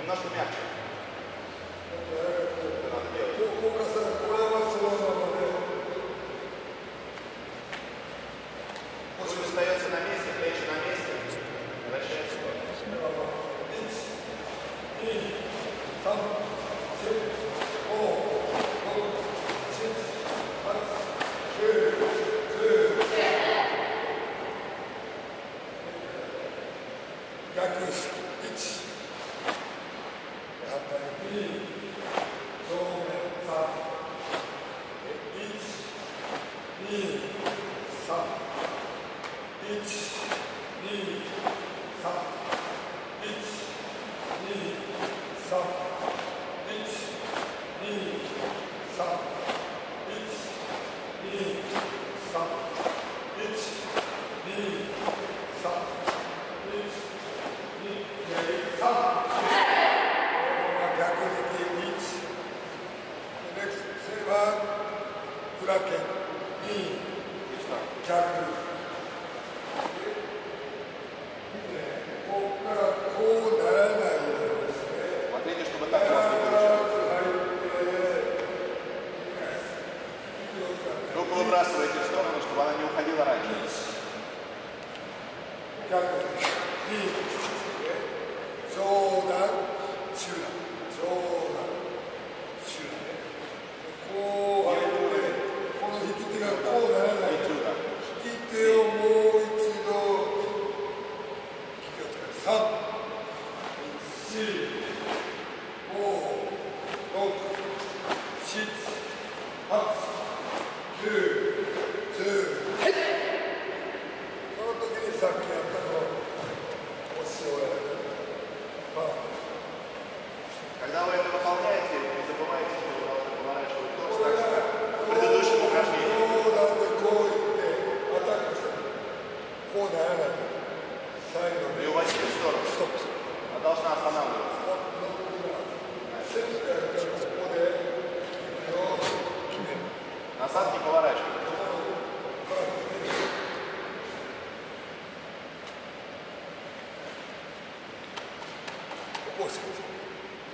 Немножко мягче. Это надо делать. Пусть остается на месте, плечи на месте. Возвращается туда.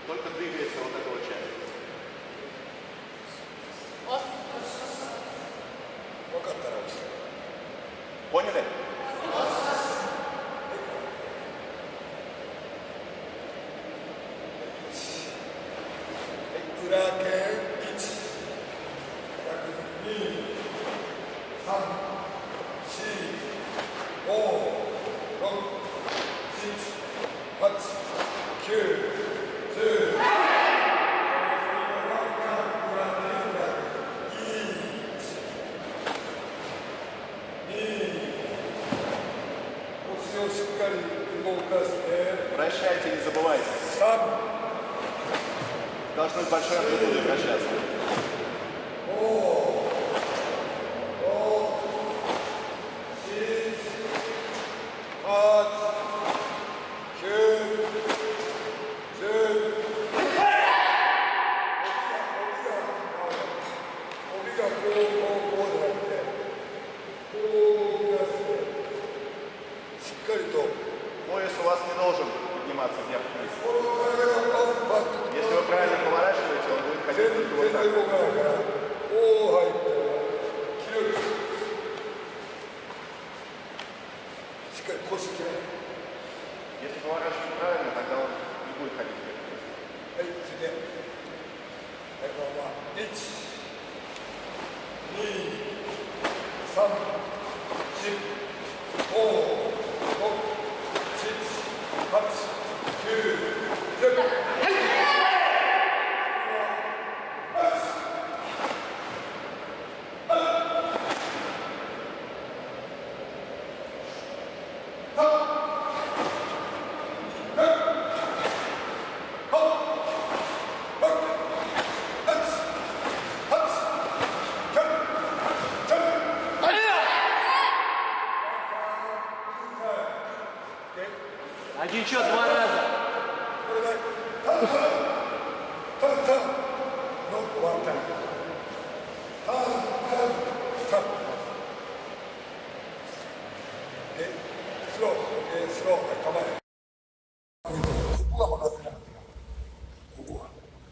Только двигается вот эта вот часть. Поняли? Вращайте, не забывайте. Должны быть большой амплитуды вращаться. Если поворачивать правильно, тогда он не будет ходить. Oh!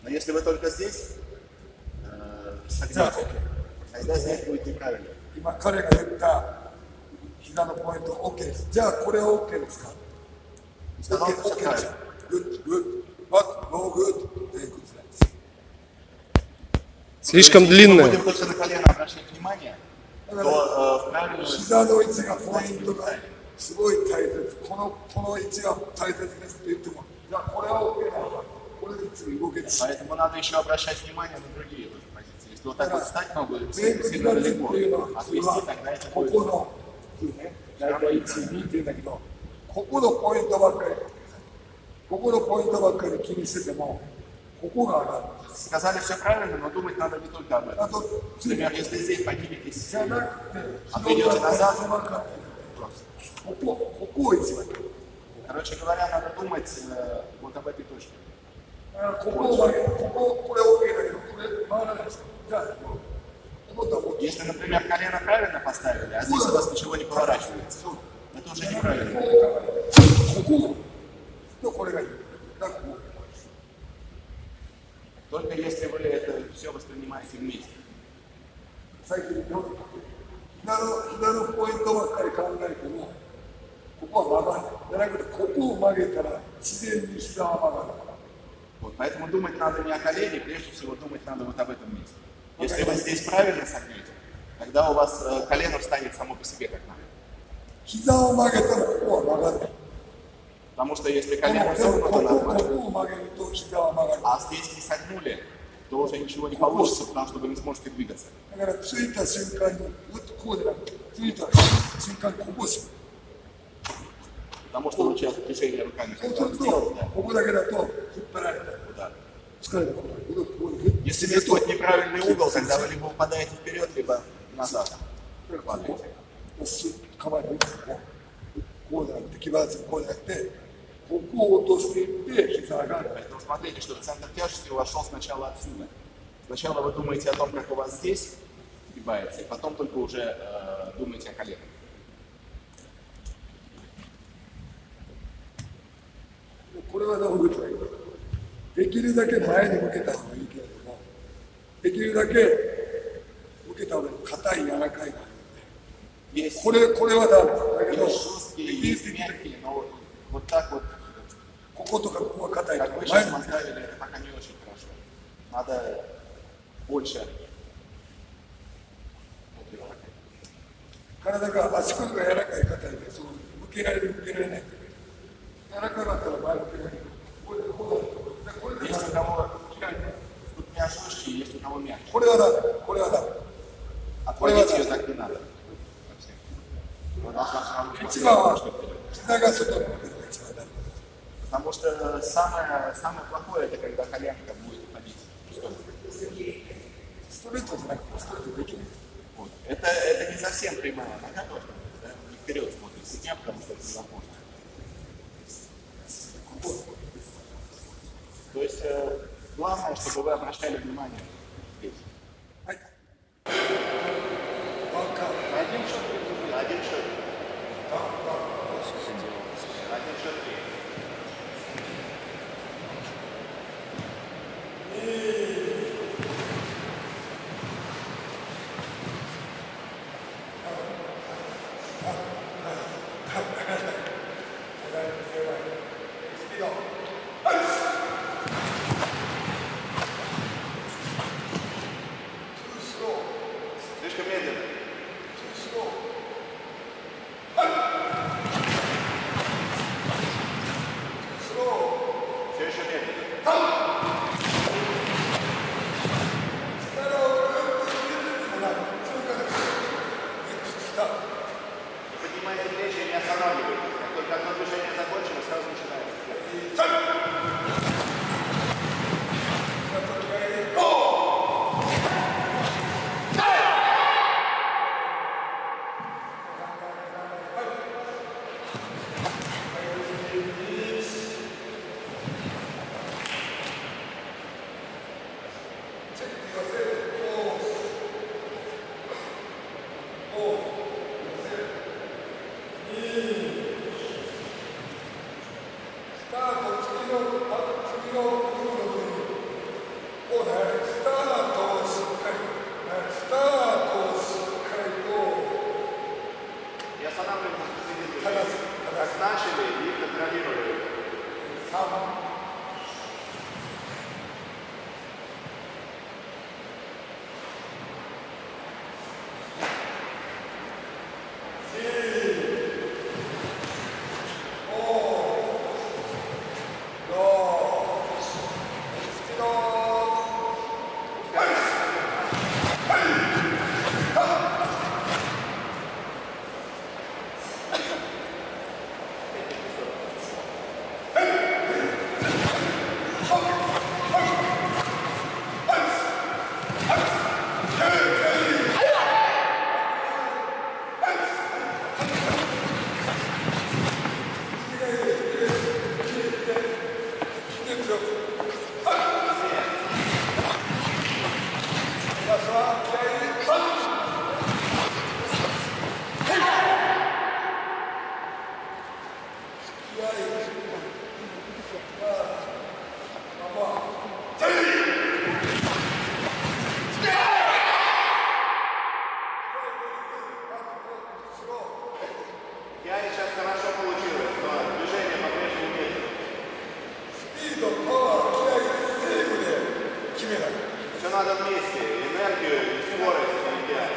Но если вы только здесь, тогда здесь будет неправильно. Слишком длинная. Если мы будем только на колено обращать внимание, то правильно... Поэтому надо еще обращать внимание на другие позиции. Если вот так вот встать ногу, сильно легко, отвести, тогда это будет. Сказали все правильно, но думать надо не только об этом. Например, если здесь поднимитесь, отведете назад, просто. Короче говоря, надо думать вот об этой точке. Если, например, колено правильно поставили, а здесь у вас ничего не поворачивается, это уже неправильно. Только если вы это все воспринимаете вместе. Вот, поэтому думать надо не о колене, прежде всего думать надо вот об этом месте. Если вы здесь правильно согнете, тогда у вас колено встанет само по себе, как надо. Потому что если колено согнуто нормально, а здесь не согнули, то уже ничего не получится, потому что вы не сможете двигаться. Потому что вы сейчас движение руками сделали. Если здесь будет неправильный угол, тогда вы либо упадаете вперед, либо назад. Поэтому смотрите, что центр тяжести вошел сначала отсюда. Сначала вы думаете о том, как у вас здесь сгибается, и потом только уже думаете о коленах. Есть жесткие, мягкие, но вот так вот, как вы сейчас поставили, это пока не очень хорошо. Надо больше. Есть у кого ступня жестче, есть у кого мягче. Отводить ее так не надо. Потому что самое плохое, это когда коленка будет уходить. Вот. Это не совсем прямая нога, да? Не вперед смотрит сидя, потому что это не запомнит. То есть главное, чтобы вы обращали внимание здесь. надо вместе, энергию и скорость объединять.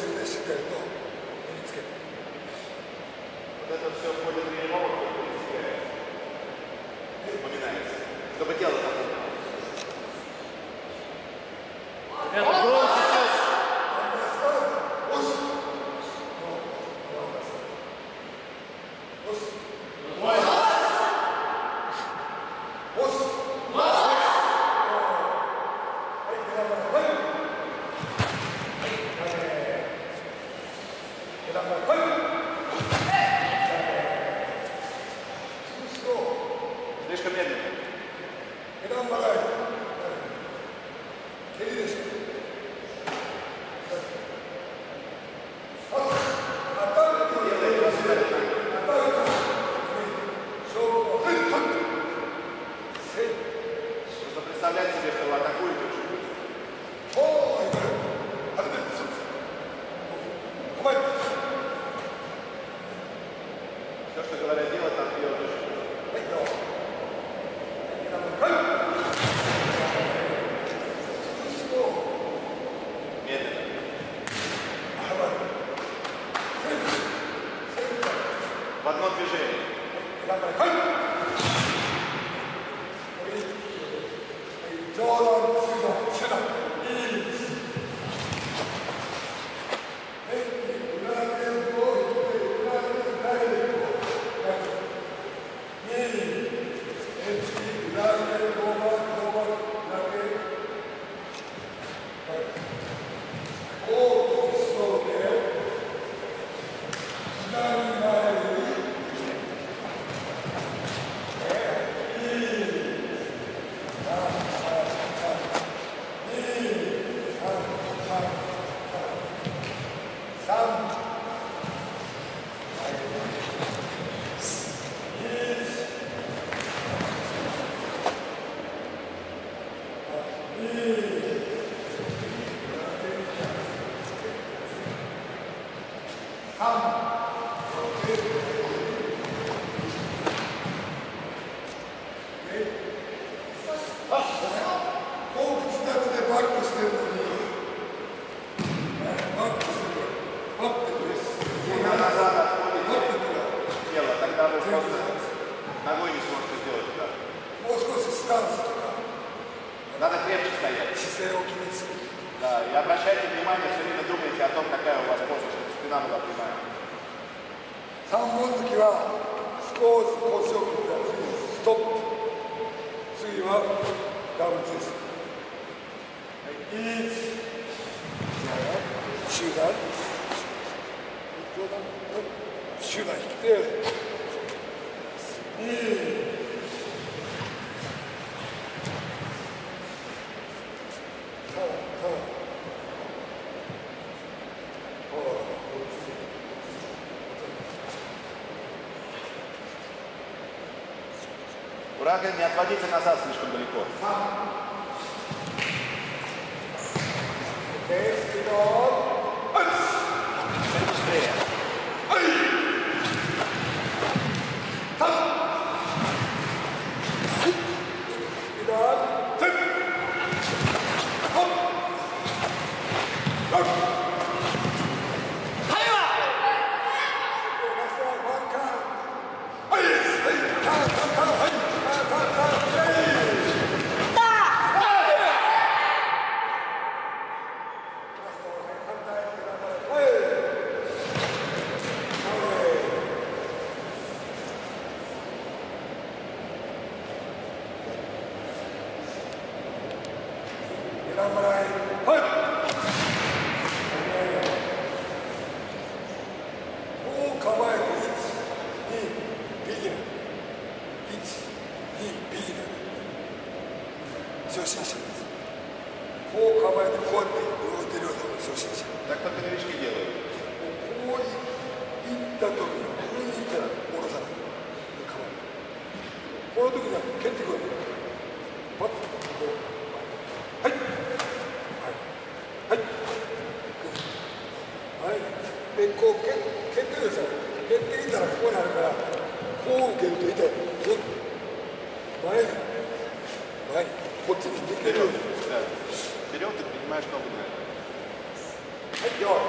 薬でしっかりと身につける。Слишком медленно. Нужно представлять себе, что вы атакуете уже. Все, что говорят делать, там делают уже. В одно движение. Ногой не сможете сделать удар. Надо крепче стоять. Да, и обращайте внимание, все время думайте о том, какая у вас поза, чтобы спина была прямая. Стоп. Врага не отводите назад слишком далеко. Так как новички делают. Берем, ты принимаешь новую. Идем.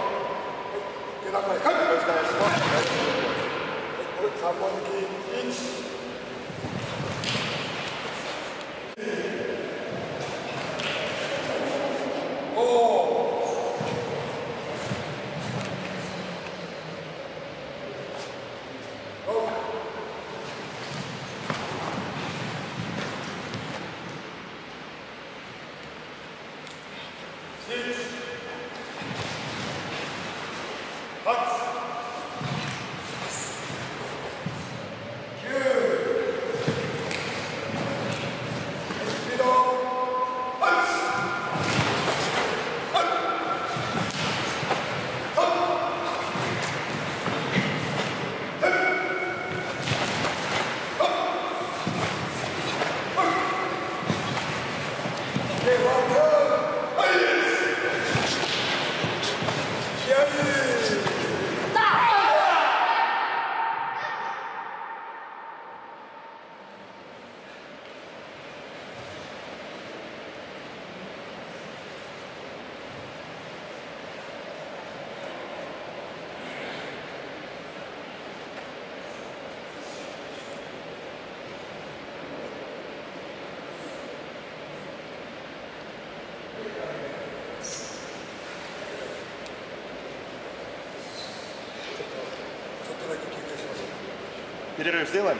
Перерыв сделаем?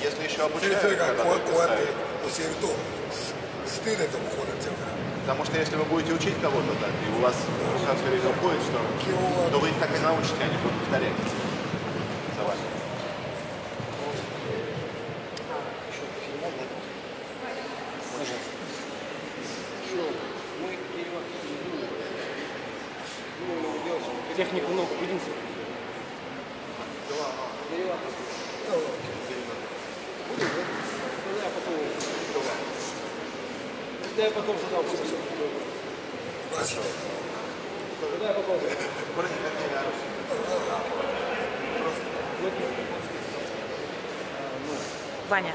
Если еще обучают, потому что если вы будете учить кого-то, да, и у вас шансерик уходит, то вы их так и научите, они будут повторять. Технику ногу, единственное. Когда я потом задал, все. Когда я потом задал. Ваня.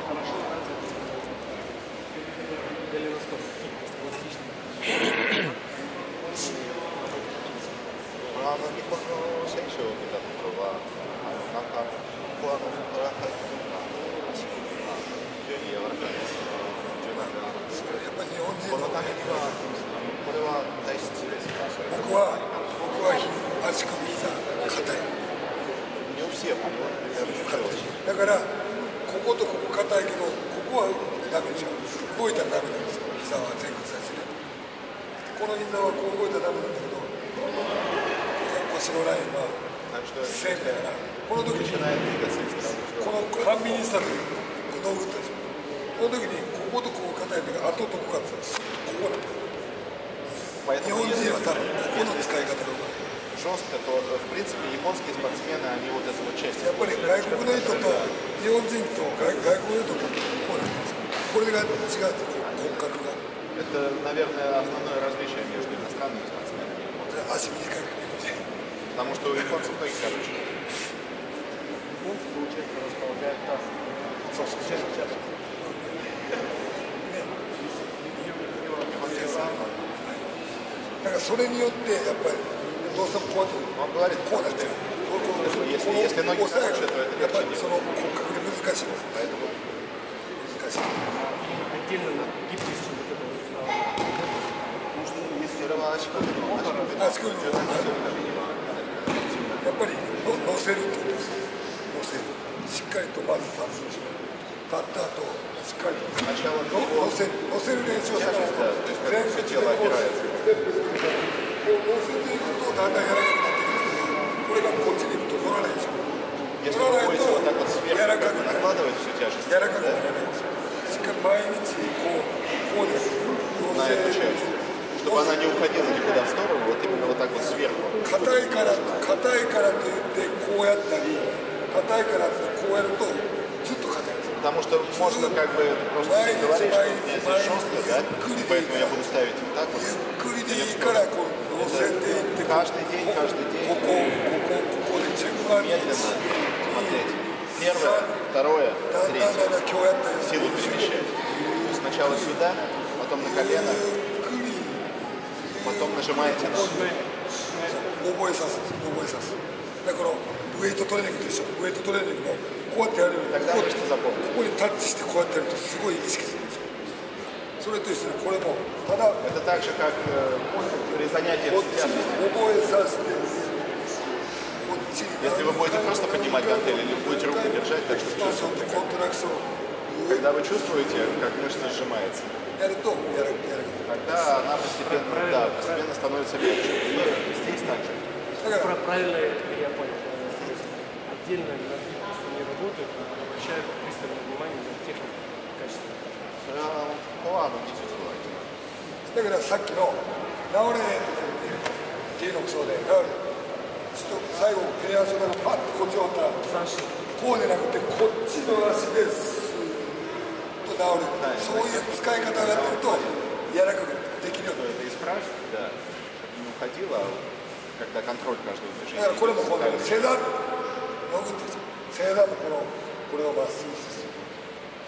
あの日本の選手を見たところは、なんかフォアのトラッカーとか、足首が非常に柔らかいです。柔軟な。やっぱり日本人のためには、これは大事ですか。僕は足首が硬い。だからこことここ硬いけど、ここはダメじゃん。動いたらダメなんですよ。膝は前屈させる。この膝はこう動いたらダメなんだけど。腰のラインは線だから、この時にこの半身にした時に道具打ったでしょ。この時にこことここ硬いんだけど、あとどこかってすっとここなんだ。日本人は多分ここの使い方がうまい。やっぱり外国の人と日本人と外国の人とこうなんですよ。これが違う骨格が。足短い。Потому что у японцев ноги короче. Японцы, получается, располагают таз. Он говорит, если ноги короче, то это легче делать. Поэтому отдельно на гибкости вот этого устава. Потому что если рвалочка, то やっぱり乗せるってことです。乗せる、しっかりとまず立つ、立った後しっかりと乗せる練習をさせると、前屈でこうステップで乗せていくとだんだん柔らかくなってくる。これがこっちに行くと乗らないでしょ。乗らないと柔らかくならないんですよ。しっかり毎日こうです。乗せる чтобы она не уходила никуда в сторону, вот именно вот так вот сверху. 硬いから硬いからといってこうやったり、硬いからとこうやるとずっと硬い。потому что можно как бы просто говорить, что здесь жестко, да? Поэтому я буду ставить вот так вот. ゆっくりでいいからこう乗せていってこ Каждый день, медленно смотреть. Первое, второе, третье. Силу перемещать. Сначала сюда, потом на колено, потом нажимаете на это так же, как при занятии в сидячем. Если вы будете просто поднимать гантели или будете руку держать, так что чувствуете, когда вы чувствуете, как мышца сжимается, тогда она постепенно, да, постепенно становится легче. И здесь также. Про правильное я понял. Отдельно нагрузки просто не работают, обращают пристальное внимание на технику качественную. Ну ладно, не чувствуете. Когда контроль каждого движения.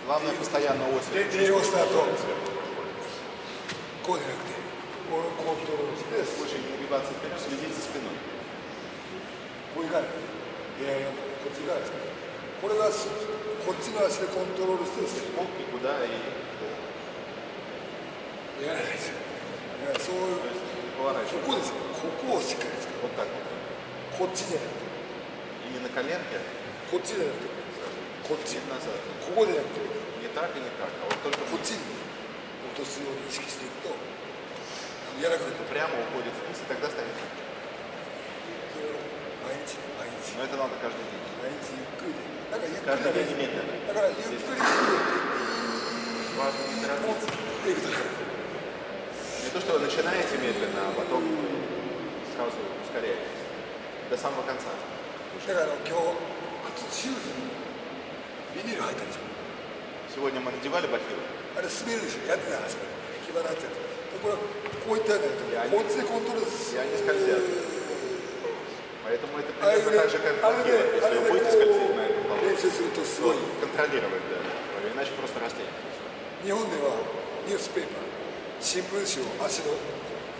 Главное постоянно очень следить за спиной. Вот так вот. И не на коленке. Назад. Не так и не так. А вот только прямо уходит вниз, и тогда станет. Но это надо каждый день. Каждый день медленно. Важно не торопиться. Не то, что вы начинаете медленно, а потом сразу ускоряетесь. До самого конца. Сегодня мы надевали бахилы. И они скользят. Поэтому это примерно так же, как бахилы. Если вы будете скользить на эту полосу, контролировать, да. Иначе просто растянетесь. В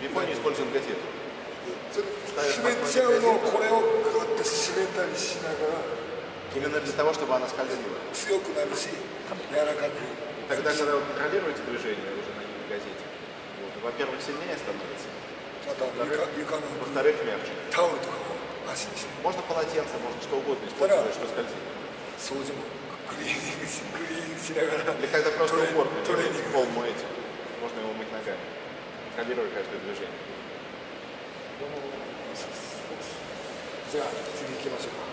Японии используют газету. Именно для того, чтобы она скользила. И тогда, когда вы контролируете движение уже на газете, во-первых, сильнее становится, во-вторых, мягче. Можно полотенце, можно что угодно использовать, что скользит. Или когда просто уборку, пол моете, можно его мыть ногами, контролируя каждое движение. じゃあ次行きましょうか。